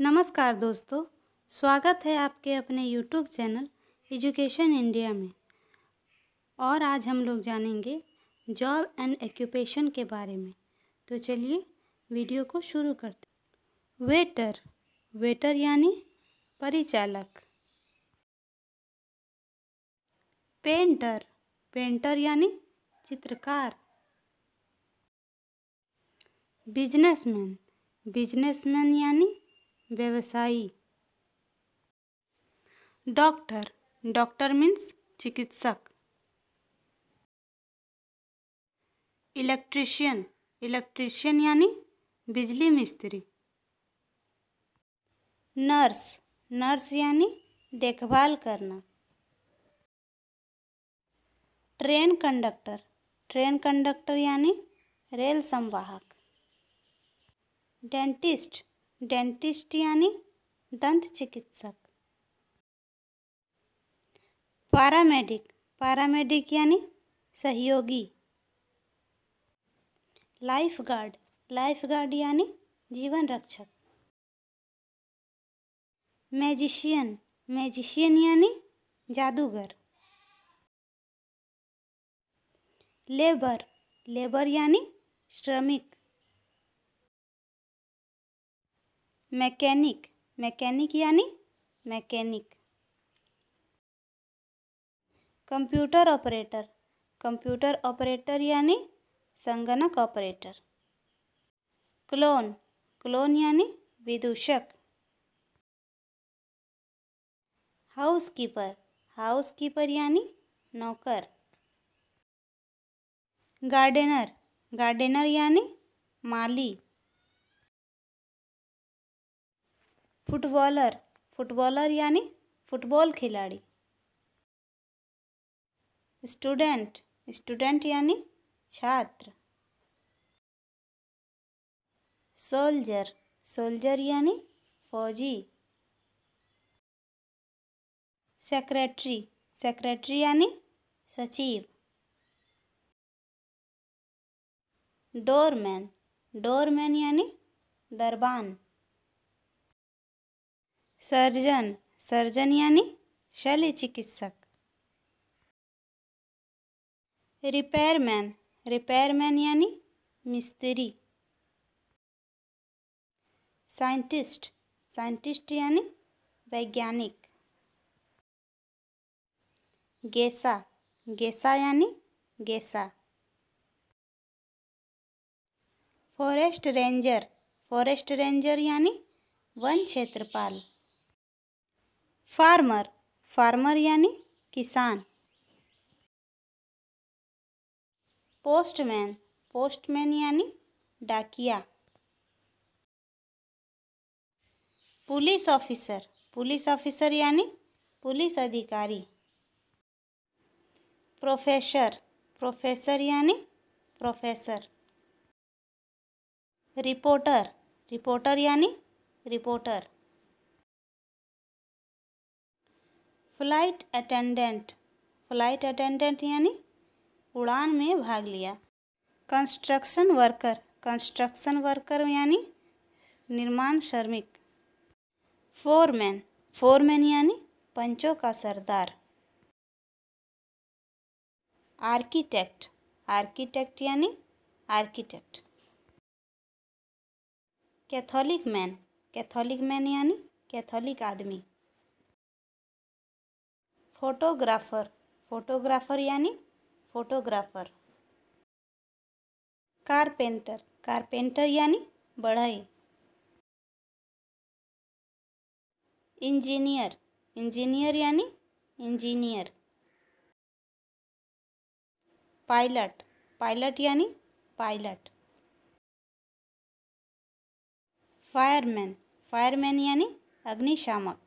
नमस्कार दोस्तों, स्वागत है आपके अपने YouTube चैनल एजुकेशन इंडिया में। और आज हम लोग जानेंगे जॉब एंड ऑक्यूपेशन के बारे में। तो चलिए वीडियो को शुरू करते। वेटर यानी परिचालक। पेंटर यानी चित्रकार। बिजनेसमैन यानी व्यवसायी। डॉक्टर मीन्स चिकित्सक। इलेक्ट्रिशियन यानी बिजली मिस्त्री। नर्स यानी देखभाल करना। ट्रेन कंडक्टर यानी रेल संवाहक। डेंटिस्ट यानी दंत चिकित्सक। पैरामेडिक यानी सहयोगी। लाइफगार्ड यानी जीवन रक्षक। मैजिशियन यानी जादूगर। लेबर यानी श्रमिक। मैकेनिक यानी मैकेनिक। कंप्यूटर ऑपरेटर यानी संगणक ऑपरेटर। क्लोन यानी विदूषक। हाउसकीपर यानी नौकर। गार्डनर यानी माली। फुटबॉलर यानी फुटबॉल खिलाड़ी। स्टूडेंट यानी छात्र। सोल्जर यानी फौजी। सेक्रेटरी यानी सचिव। डोरमैन यानी दरबान। सर्जन यानी शल्य चिकित्सक। रिपेयरमैन यानी मिस्त्री। साइंटिस्ट यानी वैज्ञानिक। गेसा यानी गेसा। फॉरेस्ट रेंजर यानी वन क्षेत्रपाल। फार्मर यानी किसान। पोस्टमैन यानी डाकिया। पुलिस ऑफिसर यानी पुलिस अधिकारी। प्रोफेसर यानी प्रोफेसर। रिपोर्टर यानी रिपोर्टर। फ्लाइट अटेंडेंट यानी उड़ान में भाग लिया। कंस्ट्रक्शन वर्कर यानी निर्माण श्रमिक। फोरमैन यानी पंचों का सरदार। आर्किटेक्ट यानी आर्किटेक्ट। कैथोलिक मैन यानी कैथोलिक आदमी। फोटोग्राफर यानी फोटोग्राफर। कारपेंटर यानी बढ़ई। इंजीनियर यानी इंजीनियर। पायलट यानी पायलट। फायरमैन यानी अग्निशामक।